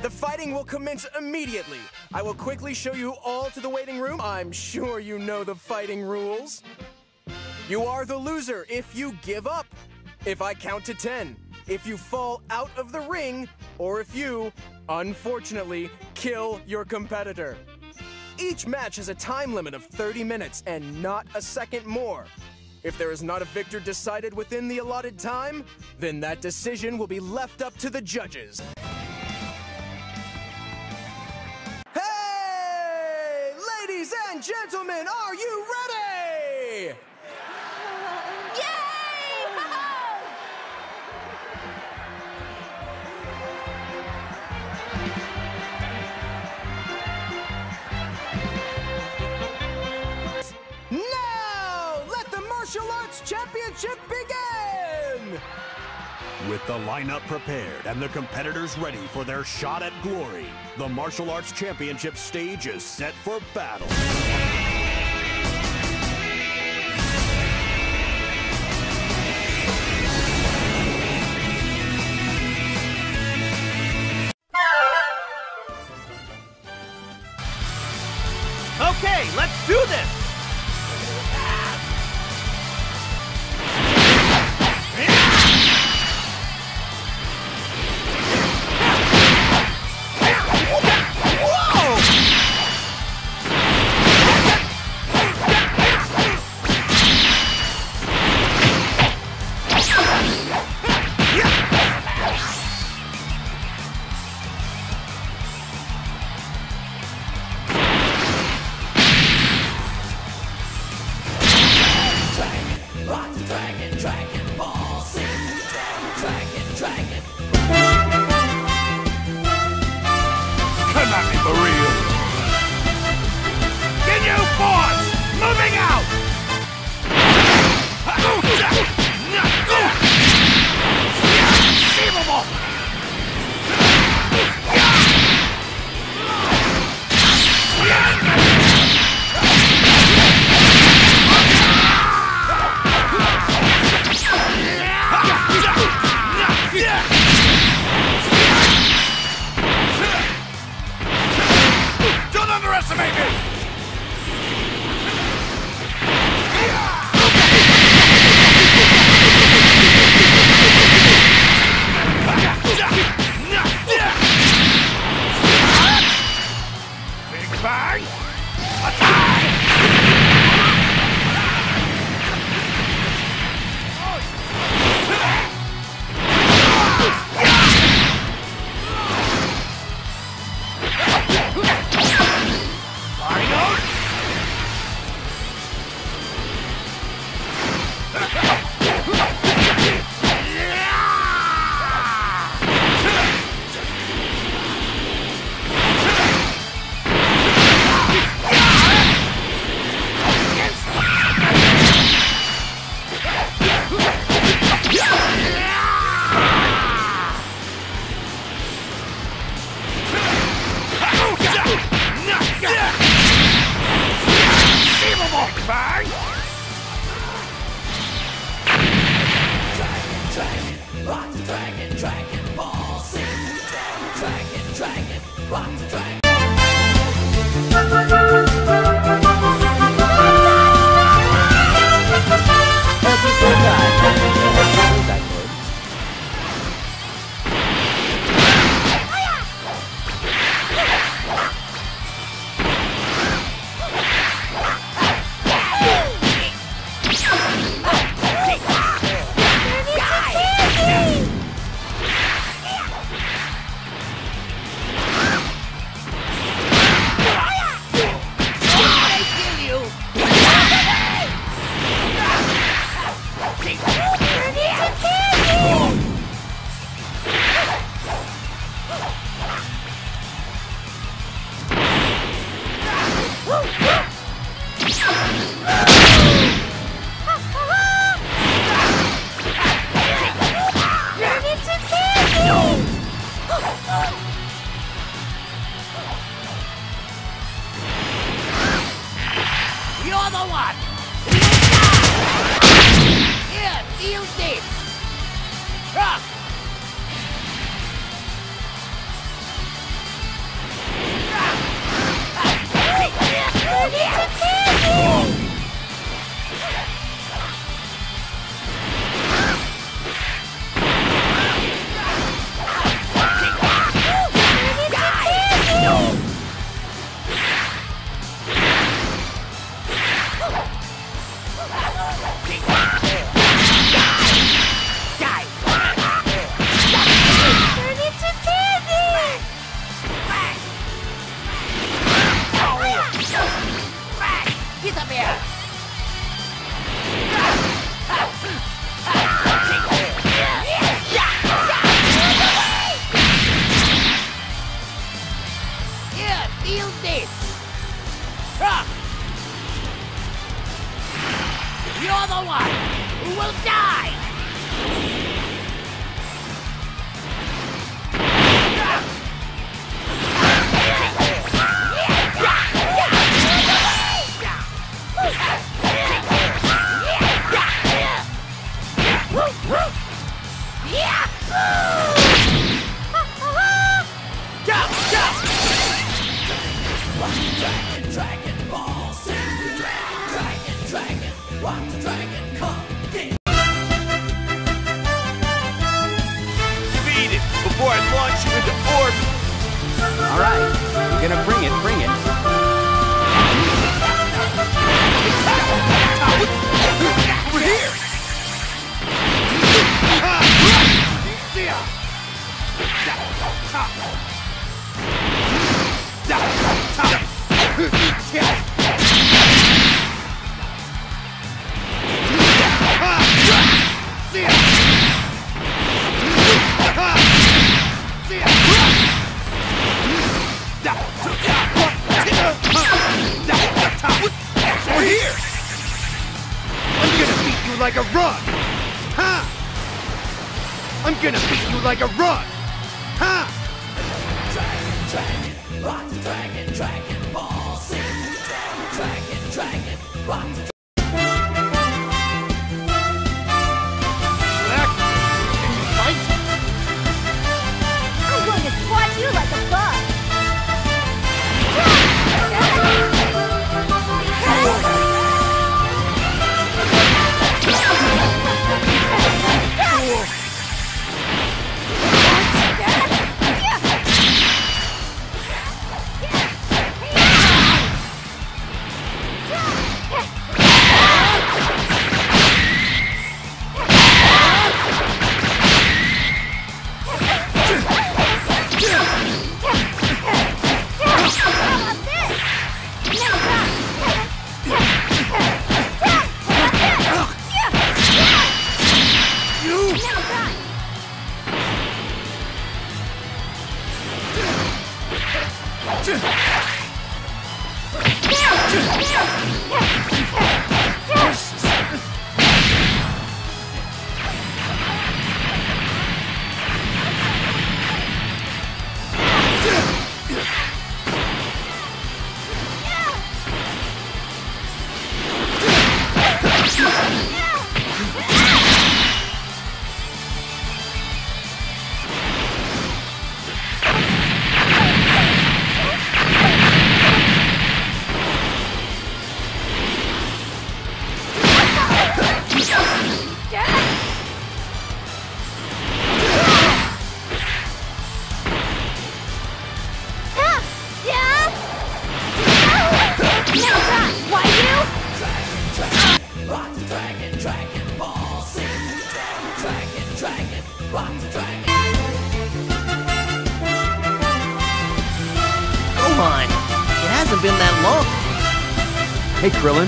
The fighting will commence immediately. I will quickly show you all to the waiting room. I'm sure you know the fighting rules. You are the loser if you give up, if I count to 10, if you fall out of the ring, or if you, unfortunately, kill your competitor. Each match has a time limit of 30 minutes and not a second more. If there is not a victor decided within the allotted time, then that decision will be left up to the judges. Hey! Ladies and gentlemen, are you ready? Championship begin! With the lineup prepared and the competitors ready for their shot at glory, the Martial Arts Championship stage is set for battle. Okay, let's do this! feel this! Ha! You're the one who will die! Before I launch you into orbit. All right, I'm gonna bring it, Over here. We're here! I'm gonna beat you like a rug! Huh? I'm gonna beat you like a rug! Huh? Dragon, rock the dragon, dragon ball, sing the dragon, dragon, rock the dragon. Black, can you fight? I'm going to squat you like a bug! Been that long. Hey Krillin,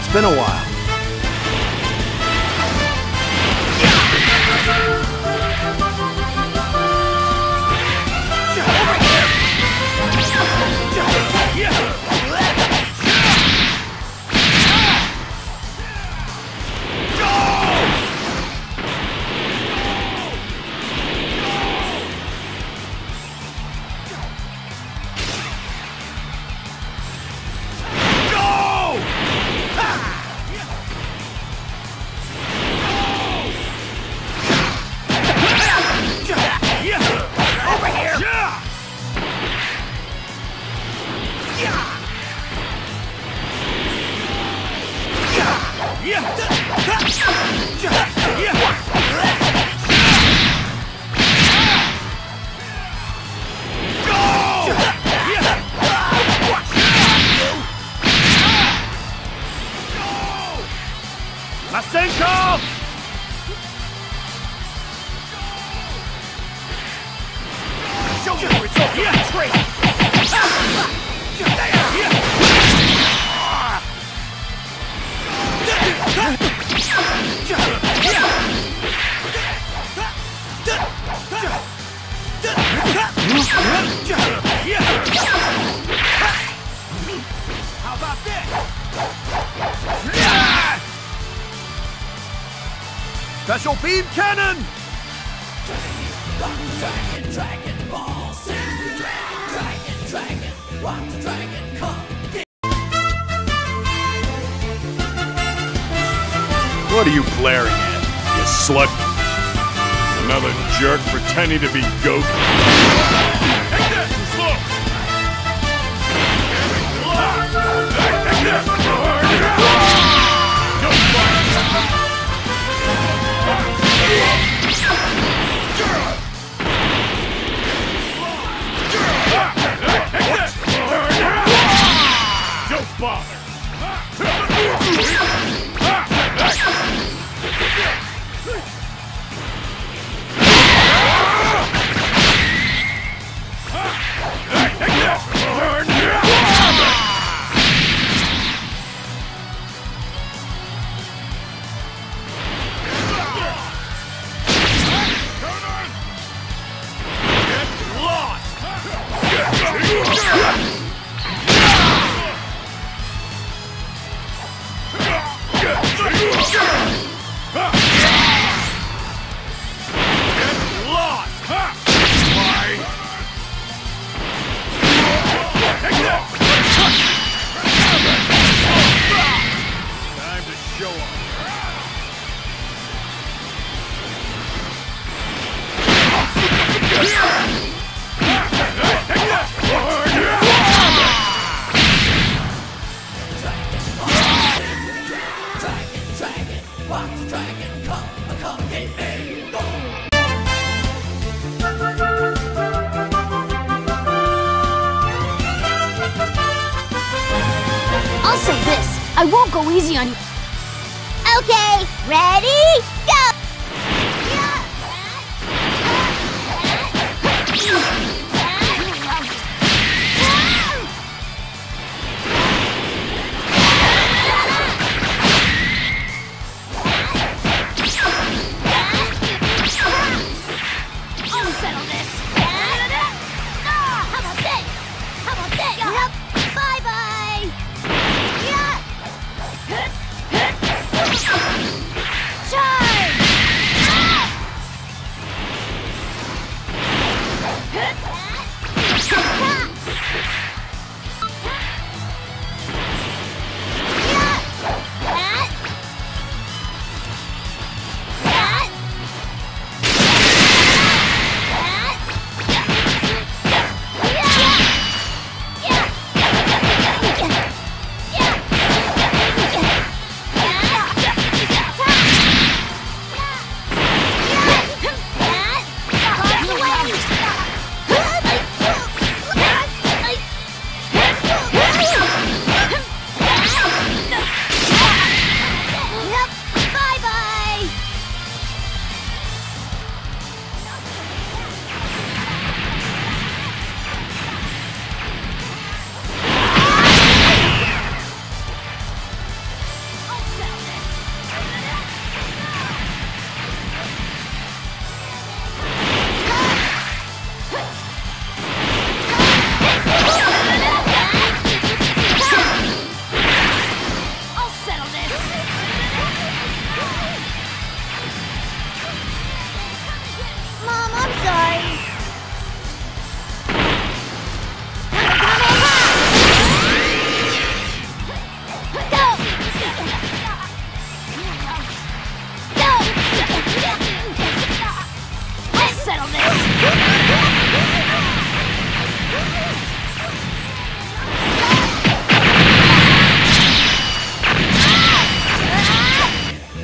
it's been a while. How about this? Yeah! Special beam cannon! Dragon, dragon balls! Dragon, dragon, rock the dragon, come get. What are you glaring at, you slut? Another jerk pretending to be Goku. I'll say this, I won't go easy on you. Okay, ready, go! I'll settle this. How about this? How about this? Yep. Bye-bye!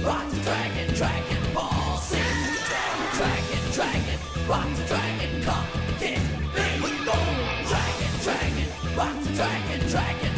Rock the dragon, come get me. Dragon, dragon, rock the dragon, dragon.